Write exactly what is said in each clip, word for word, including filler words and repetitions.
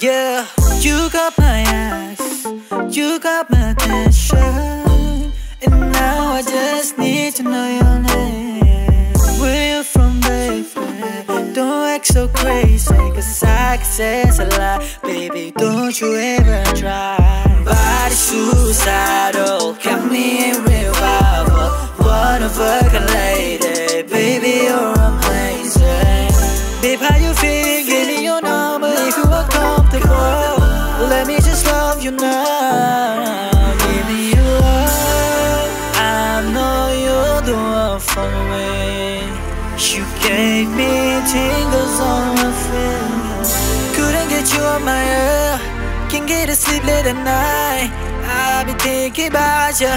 Yeah, you got my eyes, you got my attention, and now I just need to know your name. Where you from, baby? Don't act so crazy, cause I can sense a lie. Baby, don't you ever try. Body suicidal, got me in revival. One of a kind lady, baby, you're amazing. Babe, how you feeling? Give me your number if you are comfortable. Let me just love you now. Give me your love, I know you're the one for me. You gave me tingles on my fingers. Couldn't get you on my ear. Can't get to sleep late at night. I've been thinking about you.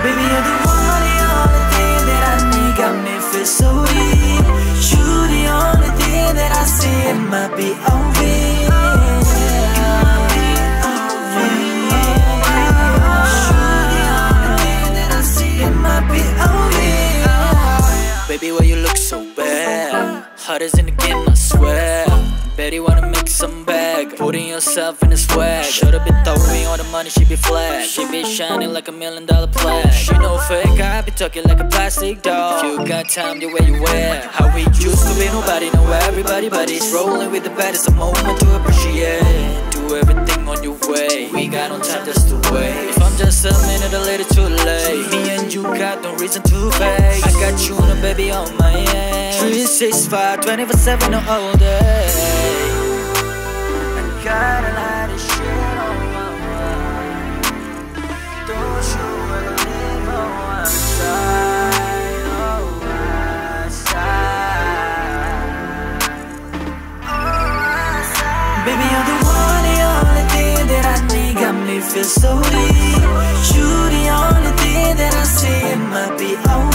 Baby, you're the one, the only thing that I need. Got me feel so weak. You're the only thing that I see in my P O V. You're the only thing that I see in my P O V. Baby, why you look so bad? Hot as in the game, I swear. Betty wanna make some bag, putting yourself in the swag. Should've been throwing all the money, she be flat. She be shining like a million dollar plaque. She no fake, I be talking like a plastic doll. If you got time, the way you wear. How we used to be, nobody know everybody, but it's rolling with the bad. It's a moment to appreciate. Do everything on your way. We got no time just to wait. If I'm just a minute a little too late, me and you got no reason to fake. I got you and a baby on my end. three sixty-five, twenty-four seven or all day. Got a lot of shit on my mind. Don't you wanna live on one side, on one side, on one side? Baby, you're the one, the only thing that I need. Got me feel so weak. You're the only thing that I see in my P O V.